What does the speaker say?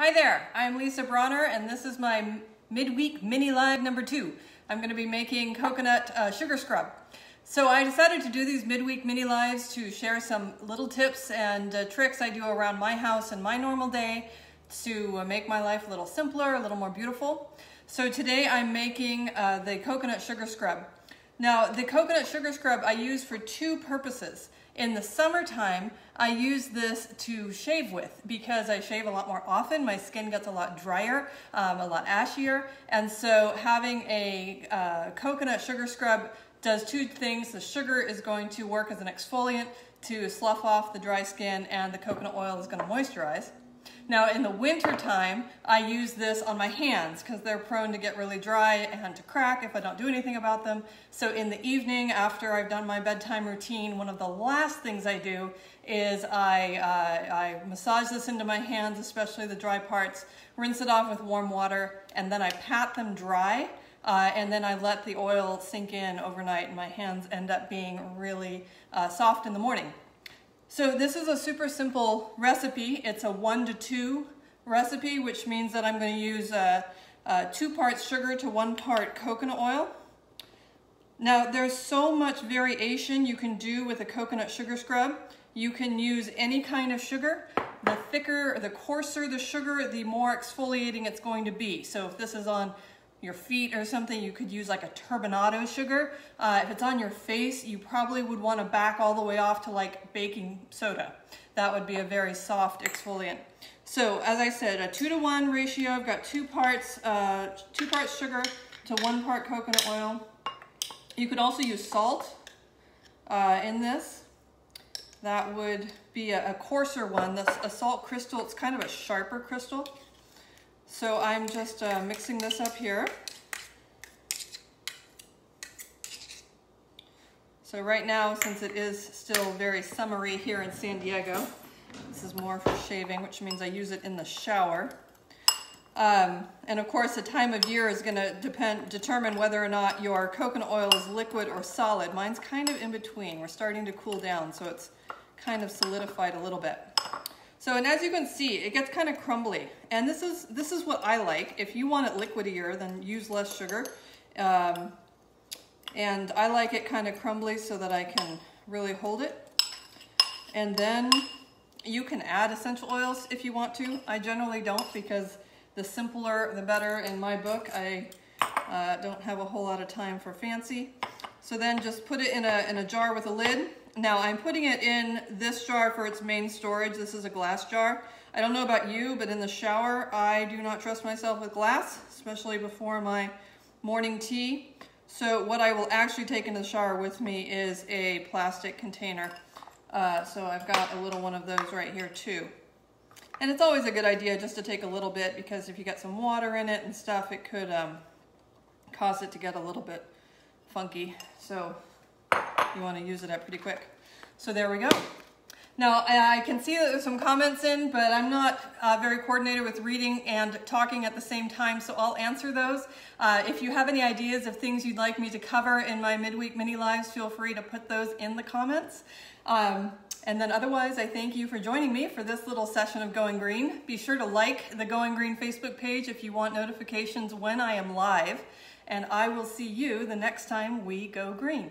Hi there, I'm Lisa Bronner and this is my midweek mini live number 2. I'm going to be making coconut sugar scrub. So I decided to do these midweek mini lives to share some little tips and tricks I do around my house and my normal day to make my life a little simpler, a little more beautiful. So today I'm making the coconut sugar scrub. Now the coconut sugar scrub I use for two purposes. In the summertime, I use this to shave with because I shave a lot more often. My skin gets a lot drier, a lot ashier. And so having a coconut sugar scrub does two things. The sugar is going to work as an exfoliant to slough off the dry skin, and the coconut oil is going to moisturize. Now in the winter time, I use this on my hands because they're prone to get really dry and to crack if I don't do anything about them. So in the evening after I've done my bedtime routine, one of the last things I do is I massage this into my hands, especially the dry parts, rinse it off with warm water, and then I pat them dry. And then I let the oil sink in overnight, and my hands end up being really soft in the morning. So this is a super simple recipe. It's a 1-to-2 recipe, which means that I'm going to use 2 parts sugar to 1 part coconut oil. Now there's so much variation you can do with a coconut sugar scrub. You can use any kind of sugar. The thicker, the coarser the sugar, the more exfoliating it's going to be. So if this is on your feet or something, you could use like a Turbinado sugar. If it's on your face, you probably would want to back all the way off to like baking soda. That would be a very soft exfoliant. So as I said, a 2-to-1 ratio. I've got 2 parts, 2 parts sugar to 1 part coconut oil. You could also use salt in this. That would be a coarser one. That's a salt crystal. It's kind of a sharper crystal. So I'm just mixing this up here. So right now, since it is still very summery here in San Diego, this is more for shaving, which means I use it in the shower. And of course, the time of year is gonna determine whether or not your coconut oil is liquid or solid. Mine's kind of in between. We're starting to cool down, so it's kind of solidified a little bit. So, and as you can see, it gets kind of crumbly, and this is what I like. If you want it liquidier, then use less sugar, and I like it kind of crumbly so that I can really hold it. And then you can add essential oils if you want to. I generally don't, because the simpler the better in my book. I don't have a whole lot of time for fancy. So then just put it in a jar with a lid. Now I'm putting it in this jar for its main storage. This is a glass jar. I don't know about you, but in the shower, I do not trust myself with glass, especially before my morning tea. So what I will actually take into the shower with me is a plastic container. So I've got a little one of those right here too. And it's always a good idea just to take a little bit, because if you get some water in it and stuff, it could cause it to get a little bit funky. So you want to use it up pretty quick. So there we go. Now I can see that there's some comments in, but I'm not very coordinated with reading and talking at the same time, so I'll answer those. If you have any ideas of things you'd like me to cover in my midweek mini lives, feel free to put those in the comments. And then otherwise, I thank you for joining me for this little session of Going Green. Be sure to like the Going Green Facebook page if you want notifications when I am live, and I will see you the next time we go green.